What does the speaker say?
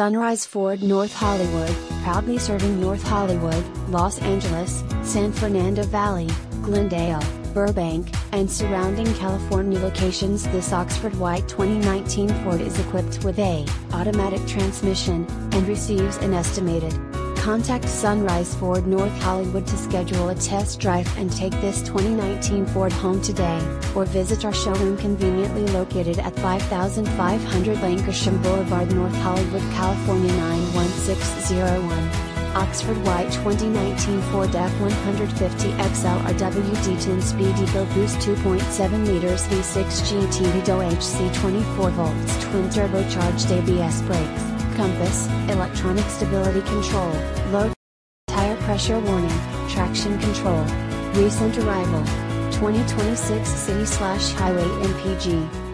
Sunrise Ford North Hollywood, proudly serving North Hollywood, Los Angeles, San Fernando Valley, Glendale, Burbank, and surrounding California locations. This Oxford White 2019 Ford is equipped with an automatic transmission, and receives an estimated. Contact Sunrise Ford North Hollywood to schedule a test drive and take this 2019 Ford home today, or visit our showroom conveniently located at 5500 Lankershim Boulevard, North Hollywood, California 91601. Oxford White 2019 Ford F-150 XLRWD 10-speed EcoBoost 2.7 liters V6 GTDi DOHC 24 volts twin turbocharged ABS brakes. Compass, electronic stability control, low tire pressure warning, traction control. Recent arrival, 2026 City/Highway MPG.